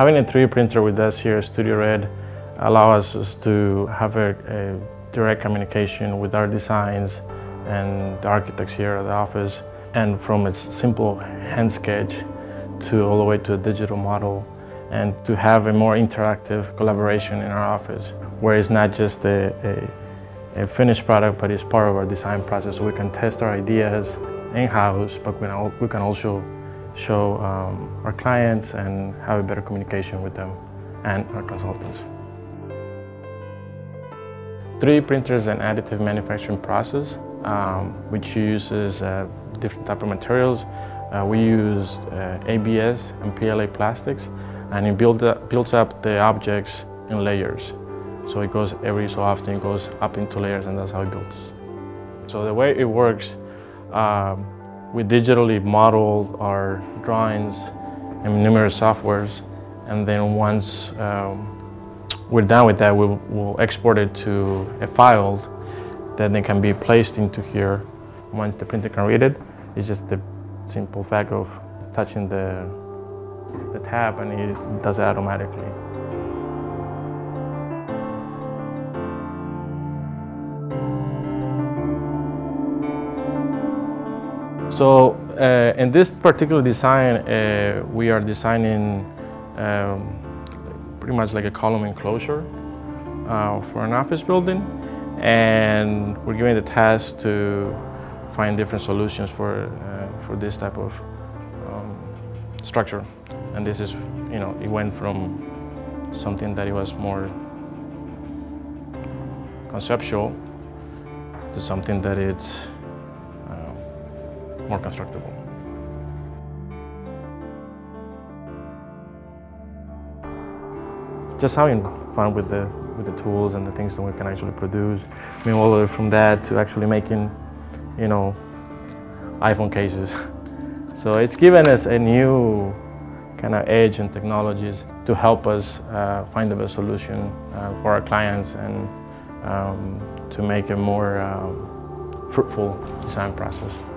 Having a 3D printer with us here at Studio Red allows us to have a direct communication with our designs and the architects here at the office. And from its simple hand sketch to all the way to a digital model, and to have a more interactive collaboration in our office, where it's not just a finished product, but it's part of our design process. So we can test our ideas in-house, but we can also show our clients and have a better communication with them and our consultants. 3D printers and additive manufacturing process, which uses different type of materials. We used ABS and PLA plastics, and it builds up the objects in layers. So it goes every so often, it goes up into layers, and that's how it builds. So the way it works, we digitally modeled our drawings in numerous softwares, and then once we're done with that, we'll export it to a file that then can be placed into here. Once the printer can read it, it's just the simple fact of touching the tab, and it does it automatically. So in this particular design, we are designing pretty much like a column enclosure for an office building, and we're given the task to find different solutions for this type of structure. And this is, you know, it went from something that it was more conceptual to something that it's more constructible. Just having fun with the tools and the things that we can actually produce. I mean, all the way from that to actually making, you know, iPhone cases. So it's given us a new kind of edge in technologies to help us find the best solution for our clients, and to make a more fruitful design process.